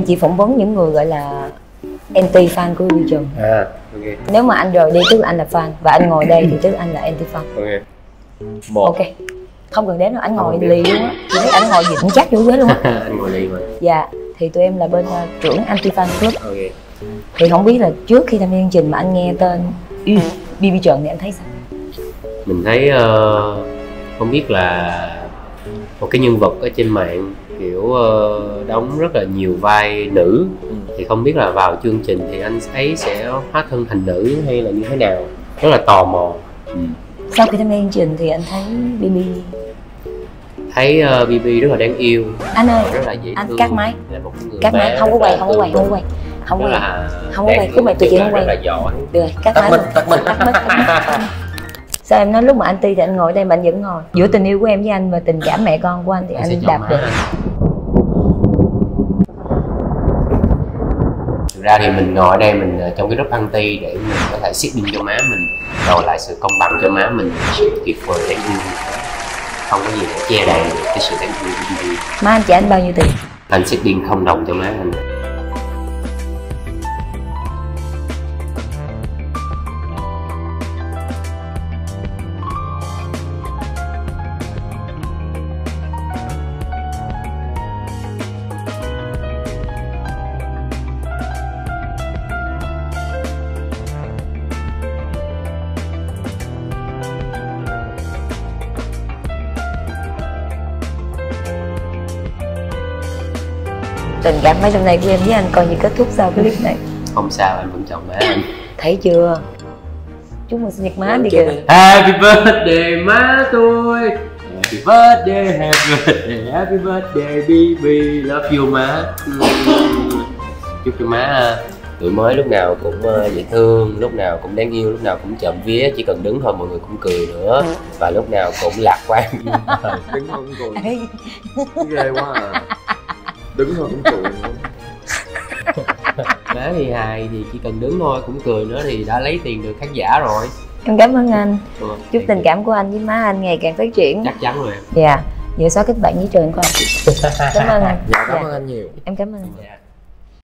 Em chỉ phỏng vấn những người gọi là anti fan của BB Trần. À, okay. Nếu mà anh rời đi tức là anh là fan, và anh ngồi đây thì tức là anh là anti fan. Okay. Một. Ok. Không cần đến đâu, anh ngồi lì luôn á. Chỉ biết anh ngồi gì cũng chắc vô ghế luôn á. Anh ngồi lì mà. Dạ, thì tụi em là bên trưởng anti fan club. Okay. Thì không biết là trước khi tham gia chương trình mà anh nghe tên BB Trần thì anh thấy sao? Mình thấy không biết là một cái nhân vật ở trên mạng kiểu đóng rất là nhiều vai nữ, thì không biết là vào chương trình thì anh ấy sẽ hóa thân thành nữ hay là như thế nào, rất là tò mò. Sau khi tham gia chương trình thì anh thấy BB rất là đáng yêu. Anh ơi, rất là dễ thương. Cắt máy, cắt máy, không có quay, không có quay, không có quay, không có quay, không có quay, cứ mày tụi chị không quay. Được, cắt máy, tắt mic, tắt mic. Sao em nói lúc mà anh ti thì anh ngồi đây mà anh vẫn ngồi? Giữa tình yêu của em với anh và tình cảm mẹ con của anh thì anh đạp được. Thực ra thì mình ngồi ở đây mình trong cái group anti để mình có thể siết pin cho má mình, đòi lại sự công bằng cho má mình. Tuyệt vời, đáng yêu, không có gì để che đậy được cái sự đáng yêu của mình. Má anh trả anh bao nhiêu tiền? Anh siết pin 0 đồng cho má anh. Tình cảm mấy năm nay của em với anh coi như kết thúc sau clip này. Không sao, em vẫn chồng má anh. Thấy chưa? Chúc mừng sinh nhật má đi kìa. Happy birthday má tôi. Happy birthday, happy birthday BB, love you má. Chúc cho má tuổi mới lúc nào cũng dễ thương, lúc nào cũng đáng yêu, lúc nào cũng chậm vía, chỉ cần đứng thôi mọi người cũng cười nữa, và lúc nào cũng lạc quan. Đứng không cười. Ghê quá à. Đứng thôi cũng cười nữa. Má thì hài, thì chỉ cần đứng thôi cũng cười nữa thì đã lấy tiền được khán giả rồi. Em cảm ơn anh. Chúc tình cảm của anh với má anh ngày càng phát triển. Chắc chắn rồi em. Dạ. Dự số kết bạn với Trần của anh. Cảm ơn anh. Dạ, cảm ơn anh nhiều. Em cảm ơn anh.